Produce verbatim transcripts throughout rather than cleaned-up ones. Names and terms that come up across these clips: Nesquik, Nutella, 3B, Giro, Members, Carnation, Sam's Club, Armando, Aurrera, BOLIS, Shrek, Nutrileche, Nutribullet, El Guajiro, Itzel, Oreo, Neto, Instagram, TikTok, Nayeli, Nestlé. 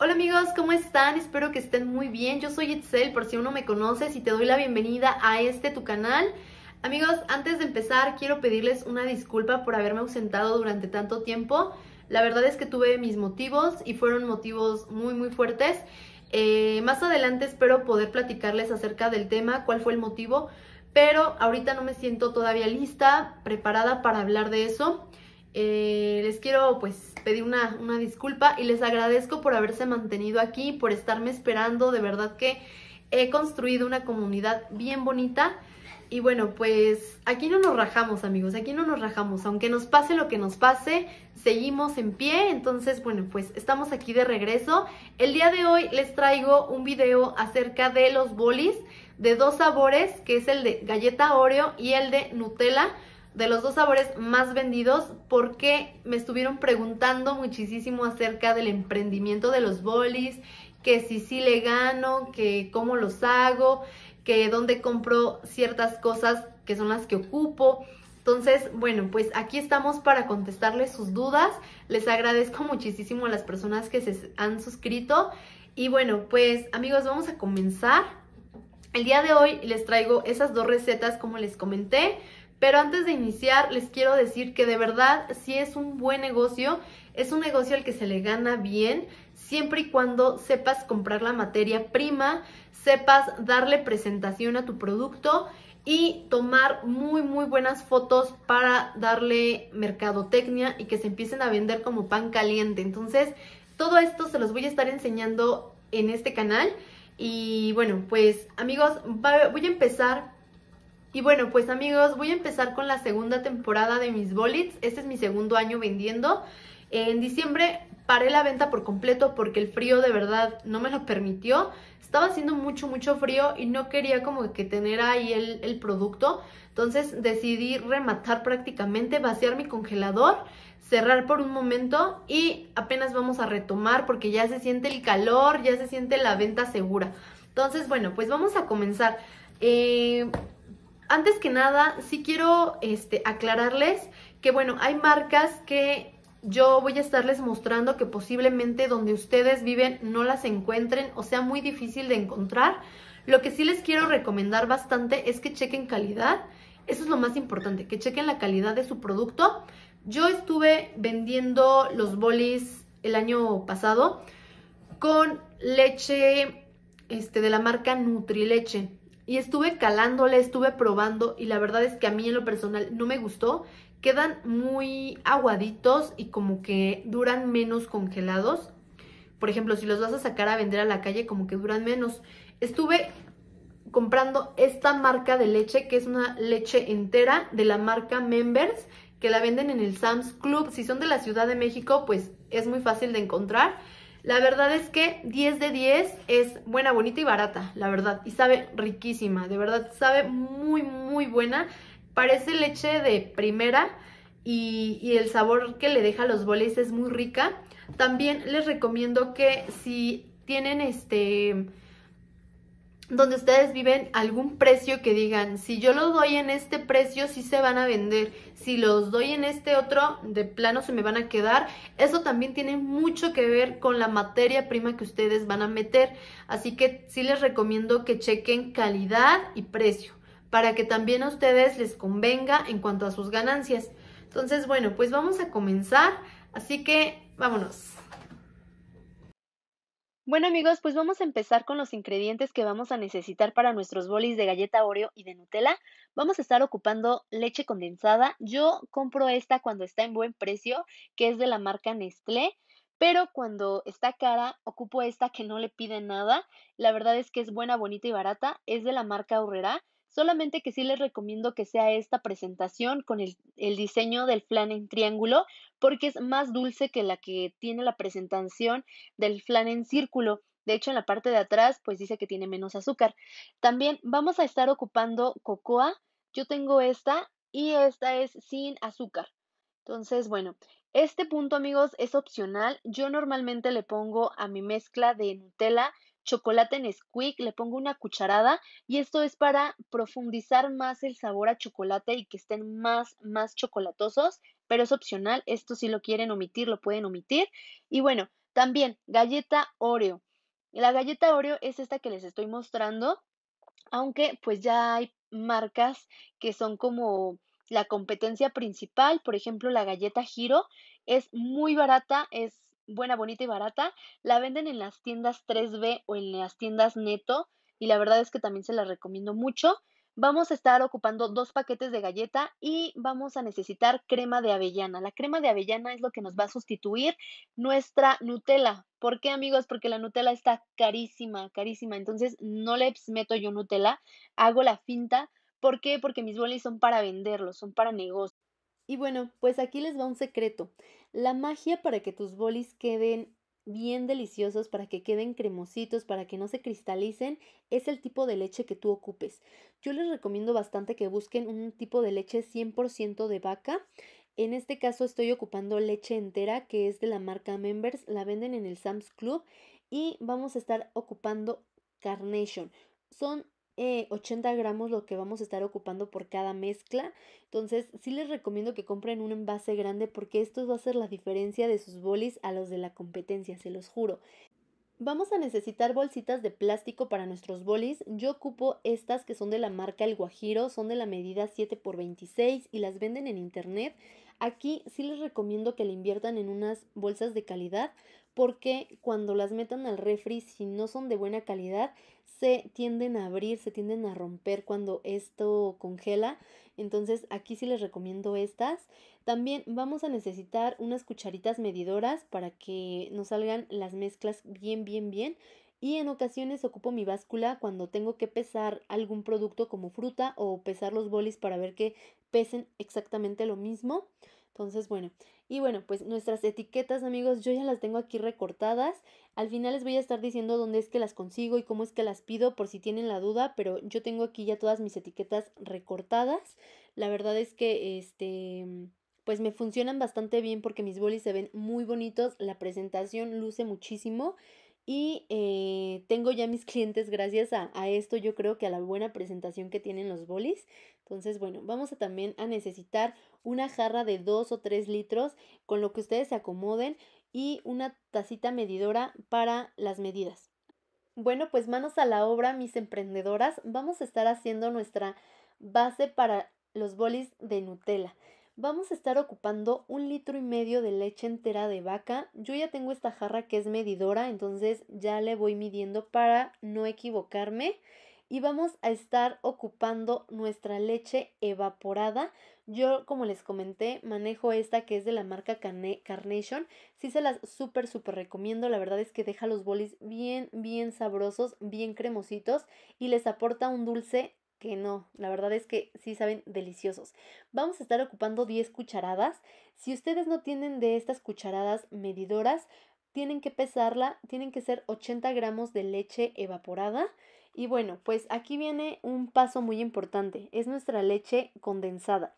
Hola amigos, ¿cómo están? Espero que estén muy bien. Yo soy Itzel, por si aún no me conoces, y te doy la bienvenida a este tu canal. Amigos, antes de empezar quiero pedirles una disculpa por haberme ausentado durante tanto tiempo. La verdad es que tuve mis motivos y fueron motivos muy muy fuertes. Eh, más adelante espero poder platicarles acerca del tema, cuál fue el motivo, pero ahorita no me siento todavía lista, preparada para hablar de eso. Eh, les quiero pues pedir una, una disculpa y les agradezco por haberse mantenido aquí, por estarme esperando. De verdad que he construido una comunidad bien bonita y bueno, pues aquí no nos rajamos amigos, aquí no nos rajamos, aunque nos pase lo que nos pase, seguimos en pie. Entonces bueno, pues estamos aquí de regreso. El día de hoy les traigo un video acerca de los bolis de dos sabores, que es el de galleta Oreo y el de Nutella, de los dos sabores más vendidos, porque me estuvieron preguntando muchísimo acerca del emprendimiento de los bolis, que si sí le gano, que cómo los hago, que dónde compro ciertas cosas que son las que ocupo. Entonces, bueno, pues aquí estamos para contestarles sus dudas. Les agradezco muchísimo a las personas que se han suscrito. Y bueno, pues amigos, vamos a comenzar. El día de hoy les traigo esas dos recetas como les comenté. Pero antes de iniciar, les quiero decir que de verdad sí es un buen negocio, es un negocio al que se le gana bien, siempre y cuando sepas comprar la materia prima, sepas darle presentación a tu producto y tomar muy muy buenas fotos para darle mercadotecnia y que se empiecen a vender como pan caliente. Entonces, todo esto se los voy a estar enseñando en este canal. Y bueno, pues amigos, voy a empezar... Y bueno, pues amigos, voy a empezar con la segunda temporada de mis bolits. Este es mi segundo año vendiendo. En diciembre paré la venta por completo porque el frío de verdad no me lo permitió. Estaba haciendo mucho, mucho frío y no quería como que tener ahí el, el producto. Entonces decidí rematar prácticamente, vaciar mi congelador, cerrar por un momento y apenas vamos a retomar porque ya se siente el calor, ya se siente la venta segura. Entonces, bueno, pues vamos a comenzar. Eh... Antes que nada, sí quiero este, aclararles que, bueno, hay marcas que yo voy a estarles mostrando que posiblemente donde ustedes viven no las encuentren o sea muy difícil de encontrar. Lo que sí les quiero recomendar bastante es que chequen calidad. Eso es lo más importante, que chequen la calidad de su producto. Yo estuve vendiendo los bolis el año pasado con leche este, de la marca Nutrileche. Y estuve calándole, estuve probando y la verdad es que a mí en lo personal no me gustó. Quedan muy aguaditos y como que duran menos congelados. Por ejemplo, si los vas a sacar a vender a la calle, como que duran menos. Estuve comprando esta marca de leche, que es una leche entera de la marca Members, que la venden en el Sam's Club. Si son de la Ciudad de México, pues es muy fácil de encontrar. La verdad es que diez de diez es buena, bonita y barata, la verdad. Y sabe riquísima, de verdad, sabe muy, muy buena. Parece leche de primera y, y el sabor que le deja a los bolis es muy rica. También les recomiendo que si tienen este... donde ustedes viven algún precio que digan, si yo lo doy en este precio sí se van a vender, si los doy en este otro de plano se me van a quedar. Eso también tiene mucho que ver con la materia prima que ustedes van a meter, así que sí les recomiendo que chequen calidad y precio para que también a ustedes les convenga en cuanto a sus ganancias. Entonces bueno, pues vamos a comenzar, así que vámonos. Bueno amigos, pues vamos a empezar con los ingredientes que vamos a necesitar para nuestros bolis de galleta Oreo y de Nutella. Vamos a estar ocupando leche condensada. Yo compro esta cuando está en buen precio, que es de la marca Nestlé, pero cuando está cara, ocupo esta que no le piden nada. La verdad es que es buena, bonita y barata. Es de la marca Aurrera, solamente que sí les recomiendo que sea esta presentación con el, el diseño del flan en triángulo, porque es más dulce que la que tiene la presentación del flan en círculo. De hecho, en la parte de atrás, pues dice que tiene menos azúcar. También vamos a estar ocupando cocoa. Yo tengo esta y esta es sin azúcar. Entonces, bueno, este punto, amigos, es opcional. Yo normalmente le pongo a mi mezcla de Nutella, chocolate Nesquik, le pongo una cucharada y esto es para profundizar más el sabor a chocolate y que estén más, más chocolatosos, pero es opcional, esto si lo quieren omitir, lo pueden omitir. Y bueno, También galleta Oreo. La galleta Oreo es esta que les estoy mostrando, aunque pues ya hay marcas que son como la competencia principal. Por ejemplo, la galleta Giro es muy barata, es buena, bonita y barata. La venden en las tiendas tres B o en las tiendas Neto y la verdad es que también se la recomiendo mucho. Vamos a estar ocupando dos paquetes de galleta y vamos a necesitar crema de avellana. La crema de avellana es lo que nos va a sustituir nuestra Nutella. ¿Por qué, amigos? Porque la Nutella está carísima, carísima. Entonces no les meto yo Nutella, hago la finta. ¿Por qué? Porque mis bolis son para venderlos, son para negocios. Y bueno, pues aquí les va un secreto. La magia para que tus bolis queden bien deliciosos, para que queden cremositos, para que no se cristalicen, es el tipo de leche que tú ocupes. Yo les recomiendo bastante que busquen un tipo de leche cien por ciento de vaca. En este caso estoy ocupando leche entera, que es de la marca Members, la venden en el Sam's Club, y vamos a estar ocupando Carnation. Son Eh, ochenta gramos lo que vamos a estar ocupando por cada mezcla. Entonces sí les recomiendo que compren un envase grande porque esto va a ser la diferencia de sus bolis a los de la competencia, se los juro. Vamos a necesitar bolsitas de plástico para nuestros bolis. Yo ocupo estas que son de la marca El Guajiro, son de la medida siete por veintiséis y las venden en internet. Aquí sí les recomiendo que le inviertan en unas bolsas de calidad porque cuando las metan al refri, si no son de buena calidad, se tienden a abrir, se tienden a romper cuando esto congela. Entonces aquí sí les recomiendo estas. También vamos a necesitar unas cucharitas medidoras para que nos salgan las mezclas bien, bien, bien. Y en ocasiones ocupo mi báscula cuando tengo que pesar algún producto como fruta o pesar los bolis para ver que pesen exactamente lo mismo. Entonces, bueno, y bueno, pues nuestras etiquetas, amigos, yo ya las tengo aquí recortadas. Al final les voy a estar diciendo dónde es que las consigo y cómo es que las pido por si tienen la duda, pero yo tengo aquí ya todas mis etiquetas recortadas. La verdad es que este pues me funcionan bastante bien porque mis bolis se ven muy bonitos, la presentación luce muchísimo y eh, tengo ya mis clientes gracias a, a esto, yo creo que a la buena presentación que tienen los bolis. Entonces, bueno, vamos a también a necesitar una jarra de dos o tres litros con lo que ustedes se acomoden y una tacita medidora para las medidas. Bueno, pues manos a la obra, mis emprendedoras. Vamos a estar haciendo nuestra base para los bolis de Nutella. Vamos a estar ocupando un litro y medio de leche entera de vaca. Yo ya tengo esta jarra que es medidora, entonces ya le voy midiendo para no equivocarme. Y vamos a estar ocupando nuestra leche evaporada. Yo, como les comenté, manejo esta que es de la marca Carnation. Sí se las súper, súper recomiendo. La verdad es que deja los bolis bien, bien sabrosos, bien cremositos y les aporta un dulce que no, la verdad es que sí saben deliciosos. Vamos a estar ocupando diez cucharadas. Si ustedes no tienen de estas cucharadas medidoras, tienen que pesarla, tienen que ser ochenta gramos de leche evaporada. Y bueno, pues aquí viene un paso muy importante, es nuestra leche condensada.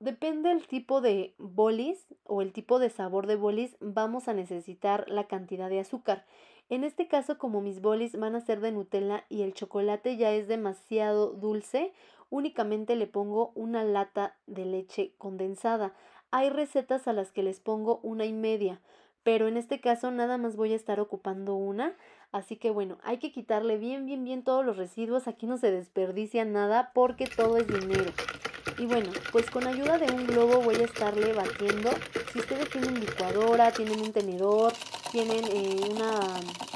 Depende del tipo de bolis o el tipo de sabor de bolis, vamos a necesitar la cantidad de azúcar. En este caso, como mis bolis van a ser de Nutella y el chocolate ya es demasiado dulce, únicamente le pongo una lata de leche condensada. Hay recetas a las que les pongo una y media, pero en este caso nada más voy a estar ocupando una. Así que bueno, hay que quitarle bien, bien, bien todos los residuos. Aquí no se desperdicia nada porque todo es dinero. Y bueno, pues con ayuda de un globo voy a estarle batiendo. Si ustedes tienen licuadora, tienen un tenedor, tienen eh, una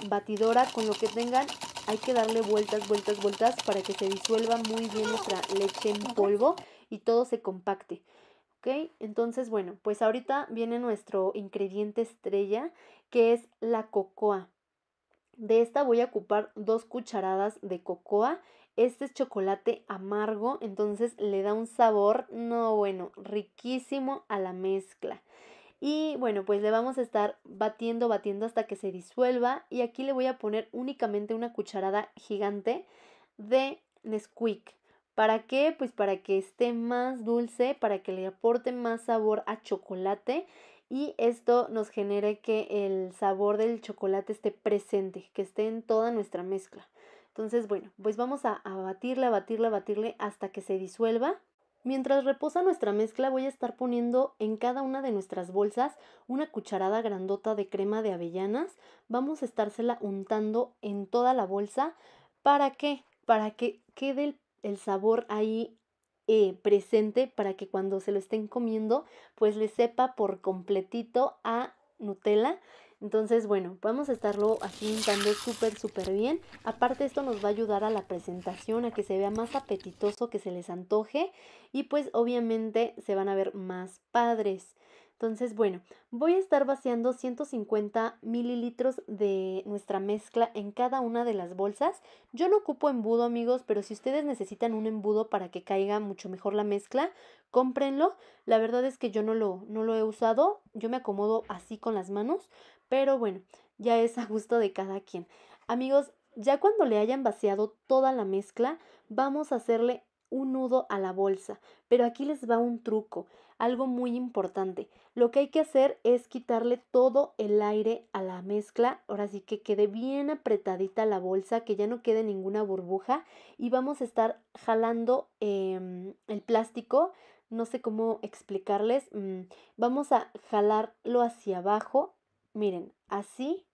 batidora, con lo que tengan, hay que darle vueltas, vueltas, vueltas para que se disuelva muy bien nuestra leche en polvo y todo se compacte. ¿Ok? Entonces, bueno, pues ahorita viene nuestro ingrediente estrella, que es la cocoa. De esta voy a ocupar dos cucharadas de cocoa. Este es chocolate amargo, entonces le da un sabor, no bueno, riquísimo a la mezcla. Y bueno, pues le vamos a estar batiendo, batiendo hasta que se disuelva. Y aquí le voy a poner únicamente una cucharada gigante de Nesquik. ¿Para qué? Pues para que esté más dulce, para que le aporte más sabor a chocolate. Y esto nos genere que el sabor del chocolate esté presente, que esté en toda nuestra mezcla. Entonces, bueno, pues vamos a, a batirle, a batirle, a batirle hasta que se disuelva. Mientras reposa nuestra mezcla voy a estar poniendo en cada una de nuestras bolsas una cucharada grandota de crema de avellanas. Vamos a estársela untando en toda la bolsa. ¿Para qué? Para que quede el, el sabor ahí eh, presente, para que cuando se lo estén comiendo pues le sepa por completito a Nutella. Entonces, bueno, vamos a estarlo aquí untando súper, súper bien. Aparte, esto nos va a ayudar a la presentación, a que se vea más apetitoso, que se les antoje. Y pues, obviamente, se van a ver más padres. Entonces, bueno, voy a estar vaciando ciento cincuenta mililitros de nuestra mezcla en cada una de las bolsas. Yo no ocupo embudo, amigos, pero si ustedes necesitan un embudo para que caiga mucho mejor la mezcla, cómprenlo. La verdad es que yo no lo, no lo he usado, yo me acomodo así con las manos, pero bueno, ya es a gusto de cada quien. Amigos, ya cuando le hayan vaciado toda la mezcla, vamos a hacerle un nudo a la bolsa, pero aquí les va un truco, algo muy importante. Lo que hay que hacer es quitarle todo el aire a la mezcla, ahora sí que quede bien apretadita la bolsa, que ya no quede ninguna burbuja, y vamos a estar jalando eh, el plástico, no sé cómo explicarles, mm, vamos a jalarlo hacia abajo, miren, así,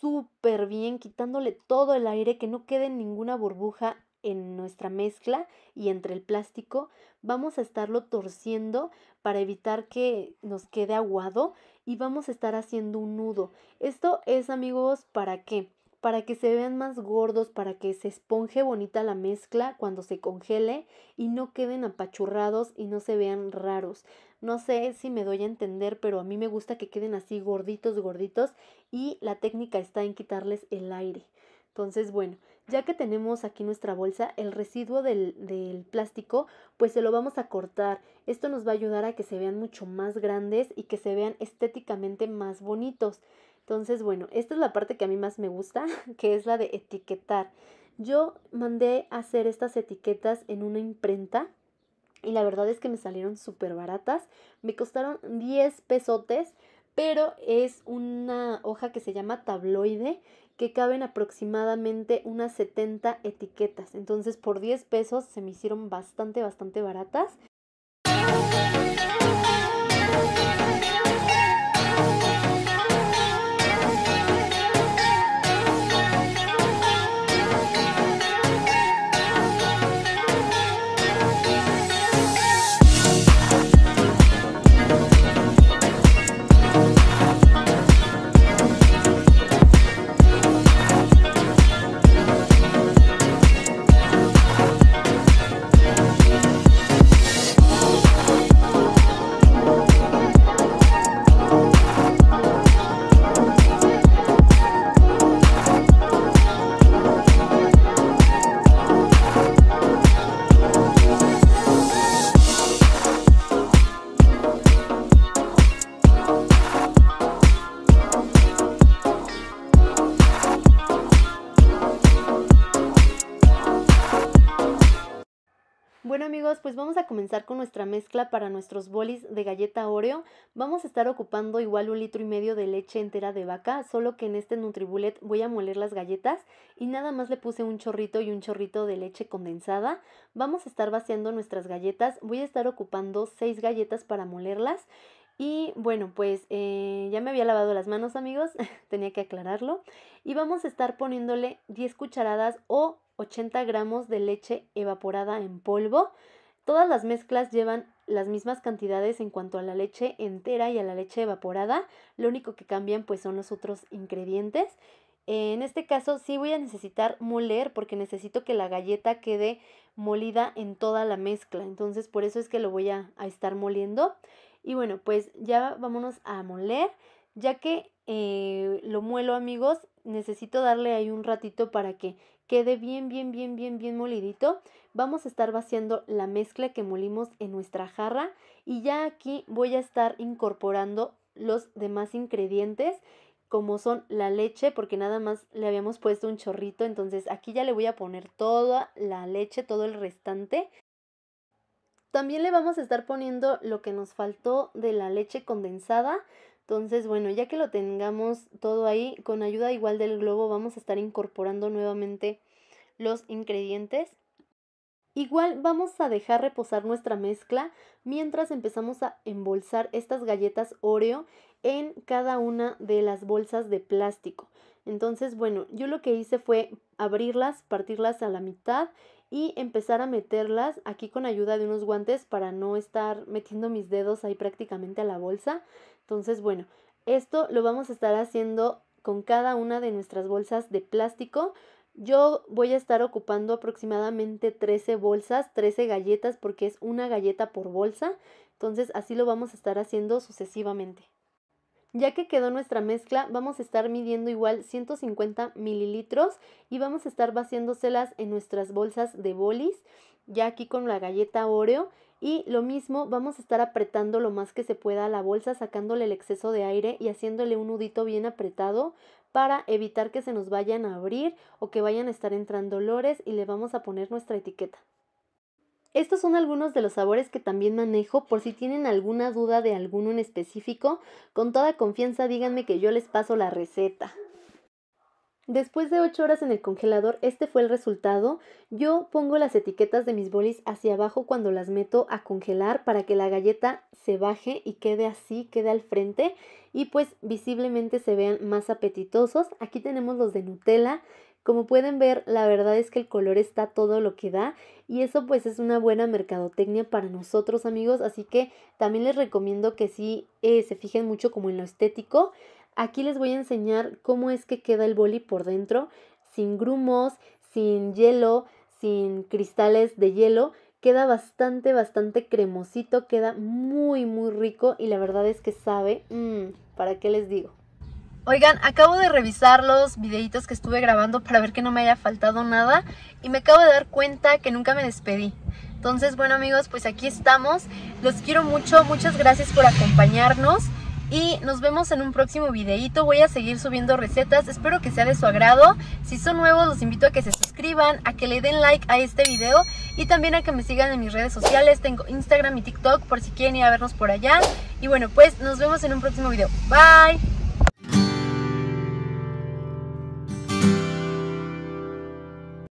súper bien, quitándole todo el aire, que no quede ninguna burbuja en nuestra mezcla y entre el plástico. Vamos a estarlo torciendo para evitar que nos quede aguado y vamos a estar haciendo un nudo. Esto es, amigos, ¿para qué? Para que se vean más gordos, para que se esponje bonita la mezcla cuando se congele y no queden apachurrados y no se vean raros. No sé si me doy a entender, pero a mí me gusta que queden así gorditos, gorditos, y la técnica está en quitarles el aire. Entonces, bueno, ya que tenemos aquí nuestra bolsa, el residuo del, del plástico, pues se lo vamos a cortar. Esto nos va a ayudar a que se vean mucho más grandes y que se vean estéticamente más bonitos. Entonces, bueno, esta es la parte que a mí más me gusta, que es la de etiquetar. Yo mandé a hacer estas etiquetas en una imprenta y la verdad es que me salieron súper baratas. Me costaron diez pesotes, pero es una hoja que se llama tabloide, que caben aproximadamente unas setenta etiquetas. Entonces por diez pesos se me hicieron bastante, bastante baratas. Bueno, amigos, pues vamos a comenzar con nuestra mezcla para nuestros bolis de galleta Oreo. Vamos a estar ocupando igual un litro y medio de leche entera de vaca, solo que en este Nutribullet voy a moler las galletas y nada más le puse un chorrito y un chorrito de leche condensada. Vamos a estar vaciando nuestras galletas, voy a estar ocupando seis galletas para molerlas. Y bueno, pues eh, ya me había lavado las manos, amigos, tenía que aclararlo. Y vamos a estar poniéndole diez cucharadas o ochenta gramos de leche evaporada en polvo. Todas las mezclas llevan las mismas cantidades en cuanto a la leche entera y a la leche evaporada. Lo único que cambian pues son los otros ingredientes. En este caso sí voy a necesitar moler porque necesito que la galleta quede molida en toda la mezcla. Entonces por eso es que lo voy a, a estar moliendo. Y bueno, pues ya vámonos a moler. Ya que eh, lo muelo, amigos, necesito darle ahí un ratito para que quede bien, bien, bien, bien, bien molidito. Vamos a estar vaciando la mezcla que molimos en nuestra jarra y ya aquí voy a estar incorporando los demás ingredientes, como son la leche, porque nada más le habíamos puesto un chorrito, entonces aquí ya le voy a poner toda la leche, todo el restante. También le vamos a estar poniendo lo que nos faltó de la leche condensada. Entonces, bueno, ya que lo tengamos todo ahí, con ayuda igual del globo vamos a estar incorporando nuevamente los ingredientes. Igual vamos a dejar reposar nuestra mezcla mientras empezamos a embolsar estas galletas Oreo en cada una de las bolsas de plástico. Entonces, bueno, yo lo que hice fue abrirlas, partirlas a la mitad y empezar a meterlas aquí con ayuda de unos guantes para no estar metiendo mis dedos ahí prácticamente a la bolsa. Entonces, bueno, esto lo vamos a estar haciendo con cada una de nuestras bolsas de plástico. Yo voy a estar ocupando aproximadamente trece bolsas, trece galletas, porque es una galleta por bolsa. Entonces así lo vamos a estar haciendo sucesivamente. Ya que quedó nuestra mezcla, vamos a estar midiendo igual ciento cincuenta mililitros y vamos a estar vaciándoselas en nuestras bolsas de bolis, ya aquí con la galleta Oreo. Y lo mismo, vamos a estar apretando lo más que se pueda a la bolsa, sacándole el exceso de aire y haciéndole un nudito bien apretado para evitar que se nos vayan a abrir o que vayan a estar entrando olores, y le vamos a poner nuestra etiqueta. Estos son algunos de los sabores que también manejo, por si tienen alguna duda de alguno en específico, con toda confianza díganme que yo les paso la receta. Después de ocho horas en el congelador, este fue el resultado. Yo pongo las etiquetas de mis bolis hacia abajo cuando las meto a congelar para que la galleta se baje y quede así, quede al frente y pues visiblemente se vean más apetitosos. Aquí tenemos los de Nutella. Como pueden ver, la verdad es que el color está todo lo que da y eso pues es una buena mercadotecnia para nosotros, amigos, así que también les recomiendo que sí eh, se fijen mucho como en lo estético. Aquí les voy a enseñar cómo es que queda el boli por dentro, sin grumos, sin hielo, sin cristales de hielo. Queda bastante, bastante cremosito, queda muy, muy rico y la verdad es que sabe, mmm, ¿para qué les digo? Oigan, acabo de revisar los videitos que estuve grabando para ver que no me haya faltado nada y me acabo de dar cuenta que nunca me despedí. Entonces, bueno amigos, pues aquí estamos. Los quiero mucho, muchas gracias por acompañarnos. Y nos vemos en un próximo videito. Voy a seguir subiendo recetas, espero que sea de su agrado. Si son nuevos, los invito a que se suscriban, a que le den like a este video y también a que me sigan en mis redes sociales. Tengo Instagram y TikTok por si quieren ir a vernos por allá. Y bueno, pues nos vemos en un próximo video. Bye.